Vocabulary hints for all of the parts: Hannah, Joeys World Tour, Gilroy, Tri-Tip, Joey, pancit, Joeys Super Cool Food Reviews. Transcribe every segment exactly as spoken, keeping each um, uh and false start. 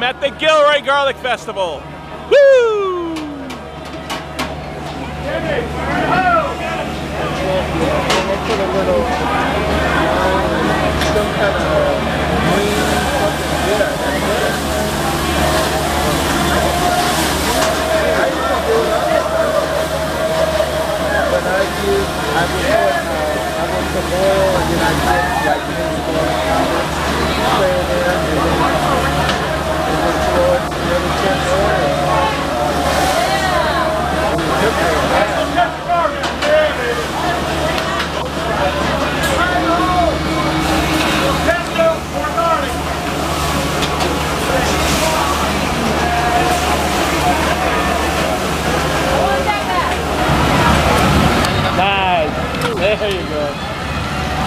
I'm at the Gilroy Garlic Festival. Woo! There you go.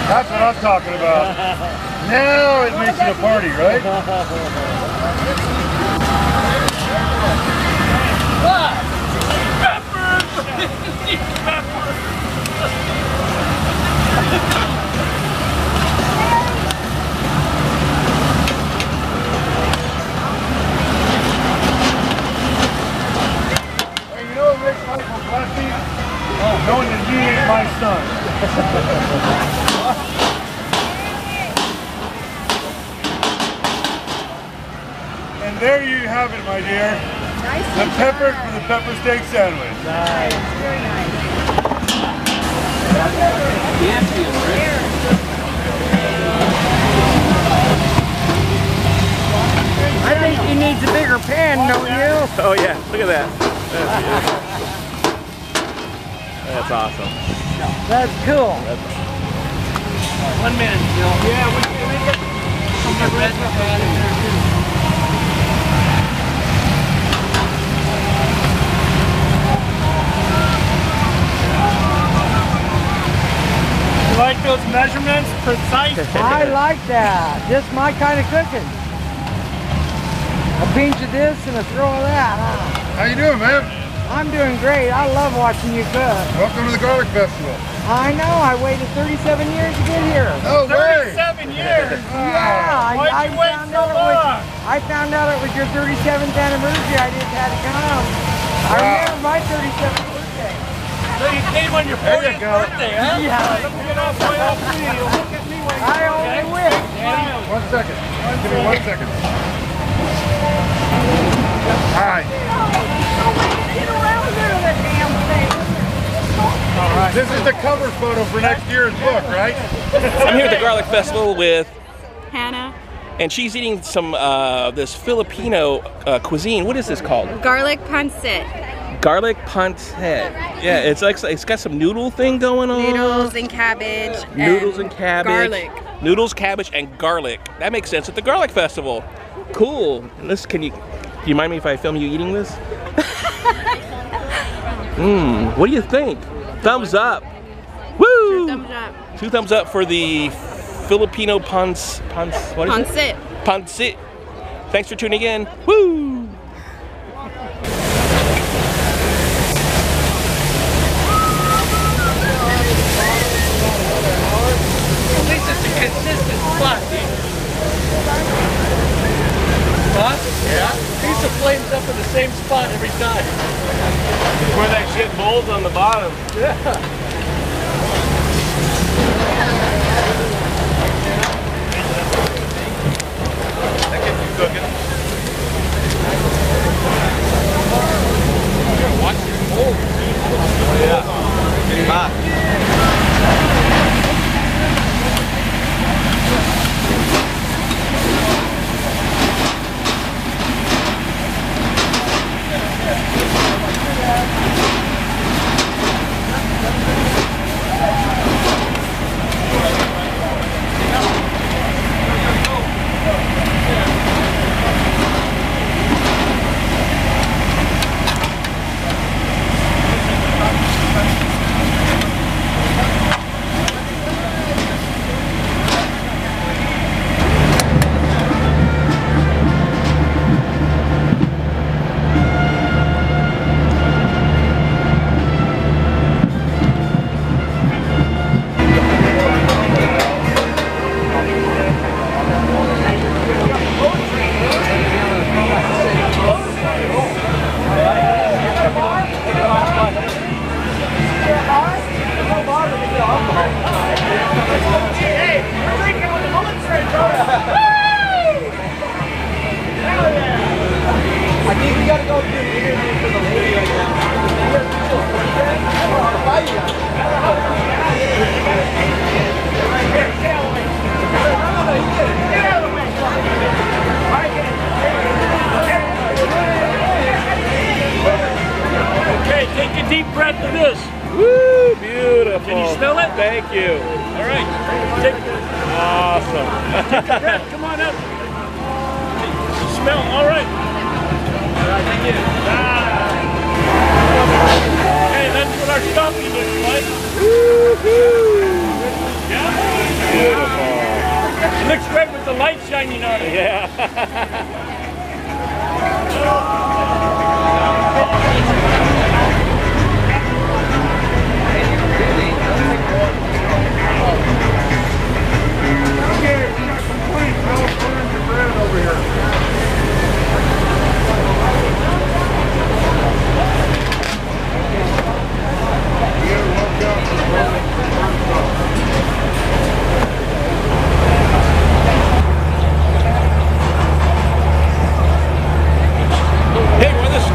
That's what I'm talking about. Now it makes it a party, right? Hey, you know what makes Michael classy? Oh, knowing that you ain't my son. And there you have it, my dear. Nice. The pepper for the pepper steak sandwich. Nice. Very nice. I think he needs a bigger pan, don't you? Oh yeah, look at that. That's, that's awesome. That's cool. One minute, Jill. Yeah, we can make it. Some of the red stuff out of there, too. You like those measurements? Precise. I like that. Just my kind of cooking. A pinch of this and a throw of that, huh? How you doing, man? I'm doing great. I love watching you cook. Welcome to the Garlic Festival. I know. I waited thirty-seven years to get here. Oh, no way! thirty-seven years? Yeah. Why'd I, you I wait found so out long? It was, I found out it was your thirty-seventh anniversary. I just had to come. Wow. I remember my thirty-seventh birthday. So you came on your fortieth birthday, huh? Yeah. I only wish. One second. Give me one second. All right. This is the cover photo for next year's book, right? I'm here at the Garlic Festival with Hannah. And she's eating some uh, this Filipino uh, cuisine. What is this called? Garlic pancit. Garlic pancit. Yeah, it's like it's got some noodle thing going on. Noodles and cabbage. Noodles and, and cabbage. Garlic. Noodles, cabbage, and garlic. That makes sense at the Garlic Festival. Cool. And this, can you? Do you mind me if I film you eating this? Mmm. What do you think? Thumbs up. Woo! Two thumbs up. Two thumbs up for the Filipino pons, pons, what is pancit. It? Pancit. Thanks for tuning in. Woo! This is a consistent spot, dude. Huh? Yeah. Pizza flames up in the same spot every time. Where that shit bowls on the bottom. Yeah. That gets you cooking. You gotta watch your bowl. Oh yeah. Getting hot. Thank you. Okay, take a deep breath of this. Woo, beautiful. Can you smell it? Thank you. All right. Take awesome. Take a breath. Come on up. Smell. All right. All right, thank you. Ah. Hey, that's what our stuffing looks like. Woo-hoo. Yeah. Beautiful. It looks great with the light shining on it. Yeah.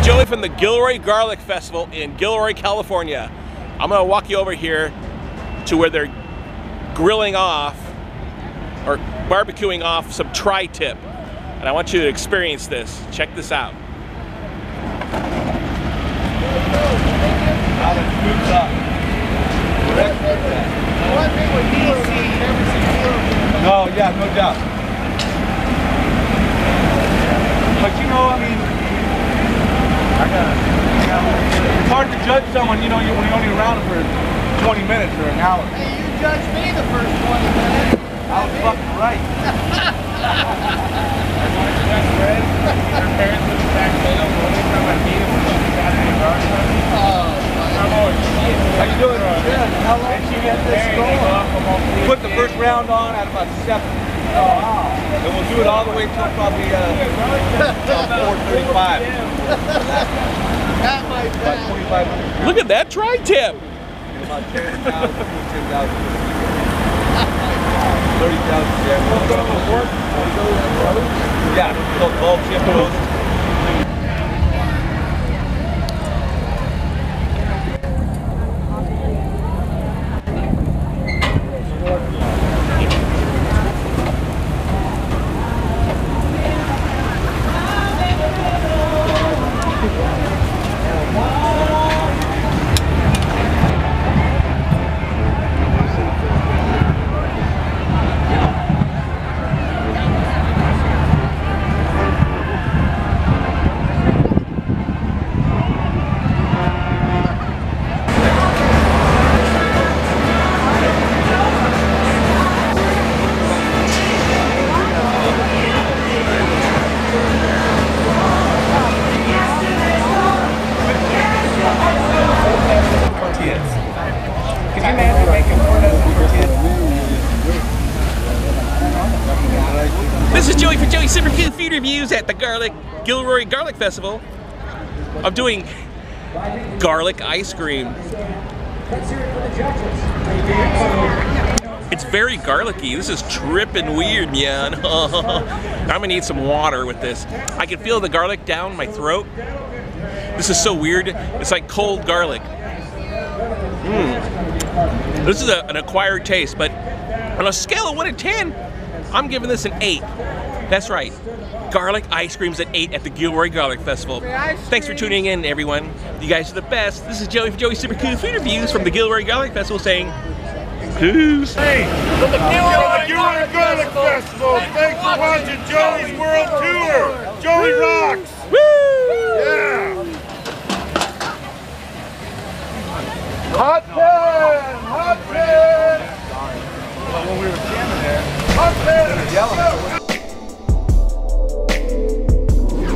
Joey from the Gilroy Garlic Festival in Gilroy, California. I'm gonna walk you over here to where they're grilling off or barbecuing off some tri-tip. And I want you to experience this. Check this out. No, yeah, no doubt. But you know, I mean, I gotta, I gotta, it's hard to judge someone, you know, you, when you're only around for twenty minutes or an hour. Hey, you judged me the first twenty minutes. I was I fucking mean. Right. Your parents in the back window, the only time I meet them was on the Saturday garden. Oh, I'm always shit. How you doing? Good. How long did you get this going? Put the first round on at about seven. Oh, wow. And we'll do it all the way till probably uh, four thirty-five. Look at that tri-tip! This is Joey for Joeys Super Cool Food Reviews at the Garlic Gilroy Garlic Festival. I'm doing garlic ice cream. It's very garlicky. This is tripping weird, man. I'm gonna need some water with this. I can feel the garlic down my throat. This is so weird. It's like cold garlic. Mm. This is a, an acquired taste, but on a scale of one to ten, I'm giving this an eight. That's right. Garlic ice cream's an eight at the Gilroy Garlic Festival. Thanks for tuning in, everyone. You guys are the best. This is Joey for Joeys Super Cool Food Reviews from the Gilroy Garlic Festival saying, peace. Hey, from the Gilroy Garlic, Garlic Festival, Festival. Thanks for watching Joey's World Tour. Joey rocks. Woo! Yeah.